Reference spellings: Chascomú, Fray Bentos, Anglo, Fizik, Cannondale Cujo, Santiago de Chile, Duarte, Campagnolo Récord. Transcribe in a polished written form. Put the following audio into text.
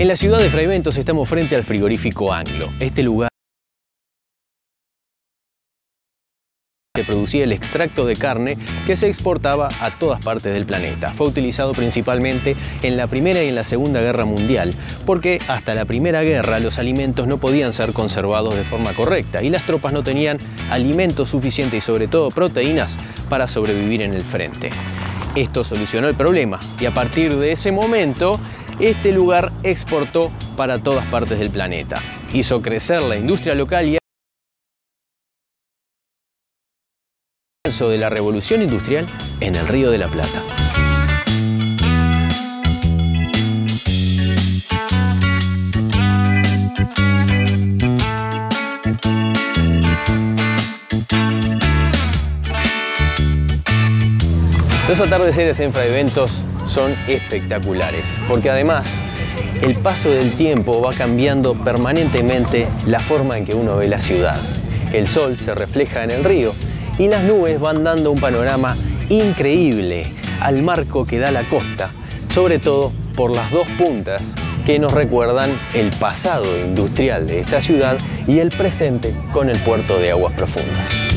En la ciudad de Fray Bentos estamos frente al frigorífico Anglo. Este lugar se producía el extracto de carne que se exportaba a todas partes del planeta. Fue utilizado principalmente en la Primera y en la Segunda Guerra Mundial, porque hasta la Primera Guerra los alimentos no podían ser conservados de forma correcta y las tropas no tenían alimentos suficientes y sobre todo proteínas para sobrevivir en el frente. Esto solucionó el problema y a partir de ese momento este lugar exportó para todas partes del planeta. Hizo crecer la industria local y al comienzo de la Revolución Industrial en el Río de la Plata. Los atardeceres en Fray Bentos son espectaculares, porque además el paso del tiempo va cambiando permanentemente la forma en que uno ve la ciudad. El sol se refleja en el río y las nubes van dando un panorama increíble al marco que da la costa, sobre todo por las dos puntas que nos recuerdan el pasado industrial de esta ciudad y el presente con el puerto de aguas profundas.